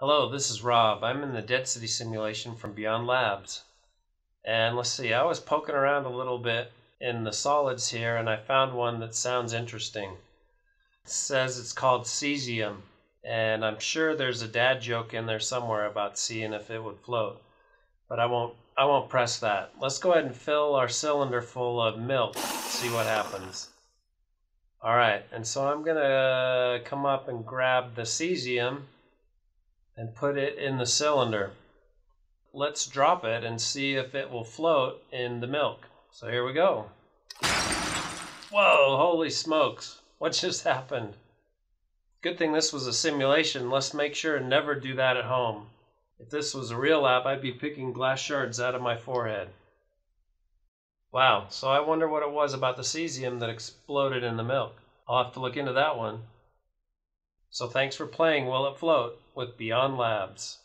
Hello, this is Rob. I'm in the Dead City simulation from Beyond Labs. And let's see, I was poking around a little bit in the solids here, and I found one that sounds interesting. It says it's called Cesium, and I'm sure there's a dad joke in there somewhere about seeing if it would float. But I won't press that. Let's go ahead and fill our cylinder full of milk, see what happens. Alright, and so I'm gonna come up and grab the Cesium and put it in the cylinder. Let's drop it and see if it will float in the milk. So here we go. Whoa, holy smokes. What just happened? Good thing this was a simulation. Let's make sure and never do that at home. If this was a real app, I'd be picking glass shards out of my forehead. Wow, so I wonder what it was about the cesium that exploded in the milk. I'll have to look into that one. So thanks for playing Will It Float with Beyond Labs.